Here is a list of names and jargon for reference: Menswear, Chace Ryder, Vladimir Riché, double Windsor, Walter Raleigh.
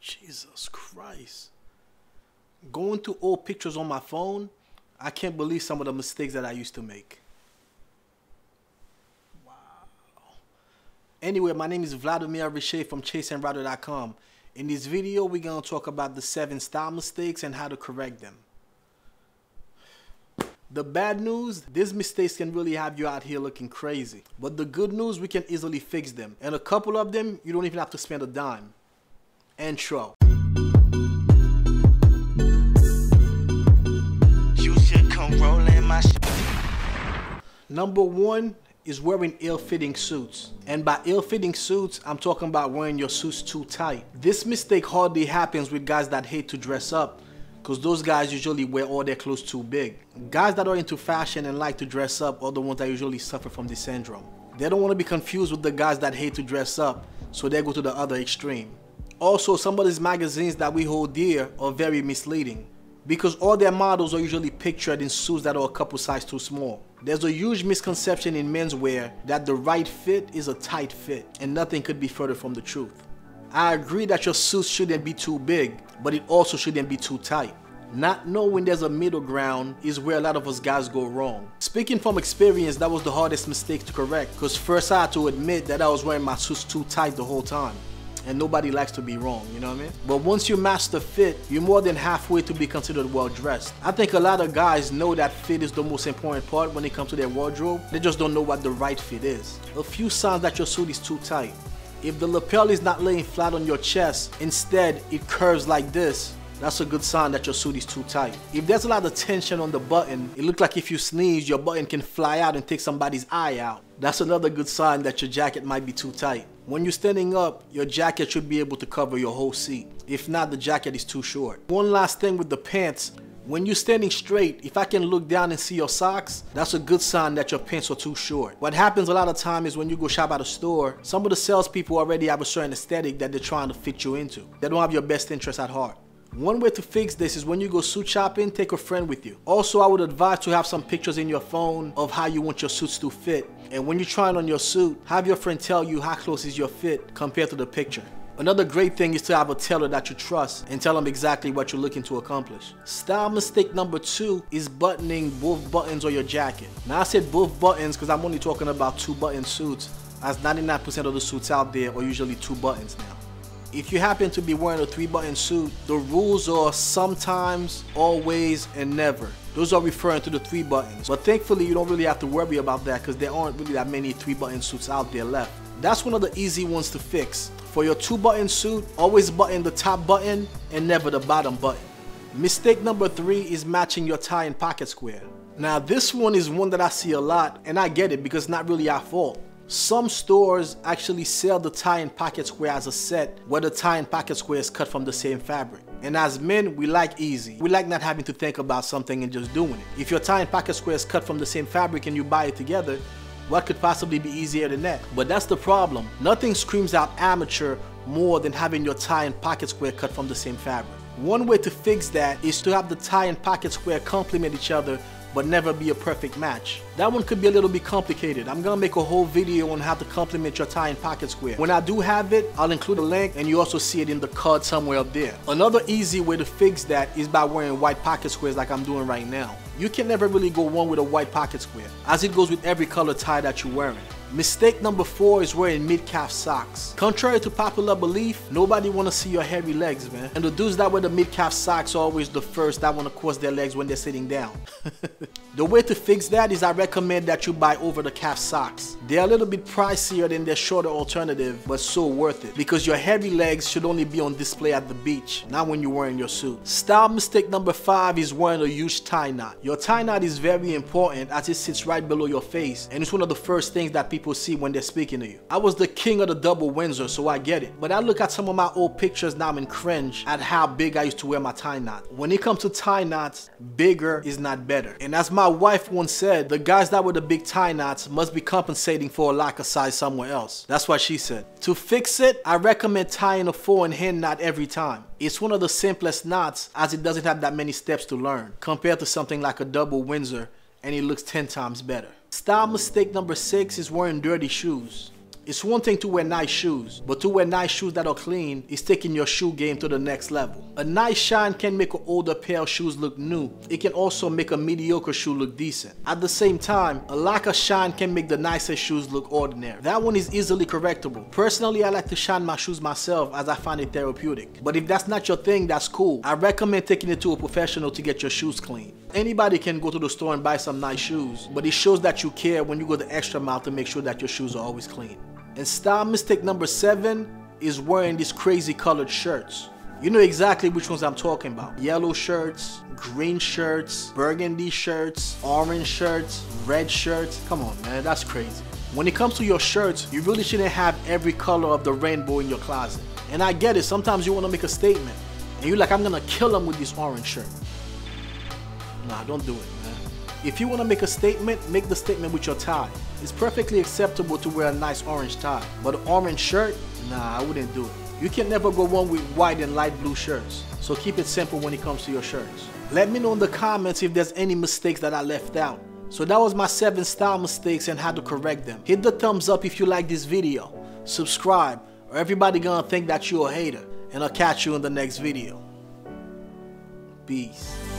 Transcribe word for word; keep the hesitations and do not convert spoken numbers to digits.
Jesus Christ. Going through old pictures on my phone, I can't believe some of the mistakes that I used to make. Wow. Anyway, my name is Vladimir Riché from chase and rider dot com. In this video, we're going to talk about the seven style mistakes and how to correct them. The bad news, these mistakes can really have you out here looking crazy. But the good news, we can easily fix them. And a couple of them, you don't even have to spend a dime. Intro. Number one is wearing ill-fitting suits. And by ill-fitting suits, I'm talking about wearing your suits too tight. This mistake hardly happens with guys that hate to dress up, because those guys usually wear all their clothes too big. Guys that are into fashion and like to dress up are the ones that usually suffer from this syndrome. They don't want to be confused with the guys that hate to dress up, so they go to the other extreme. Also, some of these magazines that we hold dear are very misleading, because all their models are usually pictured in suits that are a couple sizes too small. There's a huge misconception in menswear that the right fit is a tight fit, and nothing could be further from the truth. I agree that your suit shouldn't be too big, but it also shouldn't be too tight. Not knowing there's a middle ground is where a lot of us guys go wrong. Speaking from experience, that was the hardest mistake to correct, because first I had to admit that I was wearing my suits too tight the whole time. And nobody likes to be wrong, you know what I mean? But once you master fit, you're more than halfway to be considered well-dressed. I think a lot of guys know that fit is the most important part when it comes to their wardrobe. They just don't know what the right fit is. A few signs that your suit is too tight. If the lapel is not laying flat on your chest, instead it curves like this, that's a good sign that your suit is too tight. If there's a lot of tension on the button, it looks like if you sneeze, your button can fly out and take somebody's eye out. That's another good sign that your jacket might be too tight. When you're standing up, your jacket should be able to cover your whole seat. If not, the jacket is too short. One last thing with the pants. When you're standing straight, if I can look down and see your socks, that's a good sign that your pants are too short. What happens a lot of time is when you go shop at a store, some of the salespeople already have a certain aesthetic that they're trying to fit you into. They don't have your best interest at heart. One way to fix this is when you go suit shopping, take a friend with you. Also, I would advise to have some pictures in your phone of how you want your suits to fit. And when you're trying on your suit, have your friend tell you how close is your fit compared to the picture. Another great thing is to have a tailor that you trust and tell them exactly what you're looking to accomplish. Style mistake number two is buttoning both buttons on your jacket. Now I said both buttons because I'm only talking about two button suits, as ninety-nine percent of the suits out there are usually two buttons now. If you happen to be wearing a three button suit, the rules are sometimes, always, and never. Those are referring to the three buttons. But thankfully, you don't really have to worry about that because there aren't really that many three button suits out there left. That's one of the easy ones to fix. For your two button suit, always button the top button and never the bottom button. Mistake number three is matching your tie and pocket square. Now this one is one that I see a lot, and I get it because it's not really our fault. Some stores actually sell the tie and pocket square as a set where the tie and pocket square is cut from the same fabric. And as men, we like easy. We like not having to think about something and just doing it. If your tie and pocket square is cut from the same fabric and you buy it together, what could possibly be easier than that? But that's the problem. Nothing screams out amateur more than having your tie and pocket square cut from the same fabric. One way to fix that is to have the tie and pocket square complement each other but never be a perfect match. That one could be a little bit complicated. I'm gonna make a whole video on how to complement your tie and pocket square. When I do have it, I'll include a link, and you also see it in the card somewhere up there. Another easy way to fix that is by wearing white pocket squares like I'm doing right now. You can never really go wrong with a white pocket square, as it goes with every color tie that you're wearing. Mistake number four is wearing mid-calf socks. Contrary to popular belief, nobody wanna see your hairy legs, man. And the dudes that wear the mid-calf socks are always the first that wanna cross their legs when they're sitting down. The way to fix that is I recommend that you buy over-the-calf socks. They're a little bit pricier than their shorter alternative, but so worth it, because your hairy legs should only be on display at the beach, not when you're wearing your suit. Style mistake number five is wearing a huge tie knot. Your tie knot is very important as it sits right below your face, and it's one of the first things that people People see when they're speaking to you. I was the king of the double Windsor, so I get it. But I look at some of my old pictures now and cringe at how big I used to wear my tie knot. When it comes to tie knots, bigger is not better. And as my wife once said, the guys that wear the big tie knots must be compensating for a lack of size somewhere else. That's what she said. To fix it, I recommend tying a fore and hand knot every time. It's one of the simplest knots as it doesn't have that many steps to learn compared to something like a double Windsor, and it looks ten times better. Style mistake number six is wearing dirty shoes. It's one thing to wear nice shoes, but to wear nice shoes that are clean is taking your shoe game to the next level. A nice shine can make an older pair of shoes look new. It can also make a mediocre shoe look decent. At the same time, a lack of shine can make the nicest shoes look ordinary. That one is easily correctable. Personally, I like to shine my shoes myself as I find it therapeutic. But if that's not your thing, that's cool. I recommend taking it to a professional to get your shoes clean. Anybody can go to the store and buy some nice shoes, but it shows that you care when you go the extra mile to make sure that your shoes are always clean. And style mistake number seven is wearing these crazy colored shirts. You know exactly which ones I'm talking about. Yellow shirts, green shirts, burgundy shirts, orange shirts, red shirts. Come on, man, that's crazy. When it comes to your shirts, you really shouldn't have every color of the rainbow in your closet. And I get it, sometimes you want to make a statement, and you're like, I'm gonna kill them with this orange shirt. Nah, don't do it, man. If you want to make a statement, make the statement with your tie. It's perfectly acceptable to wear a nice orange tie, but an orange shirt? Nah, I wouldn't do it. You can never go wrong with white and light blue shirts, so keep it simple when it comes to your shirts. Let me know in the comments if there's any mistakes that I left out. So that was my seven style mistakes and how to correct them. Hit the thumbs up if you like this video, subscribe, or everybody gonna think that you're a hater, and I'll catch you in the next video. Peace.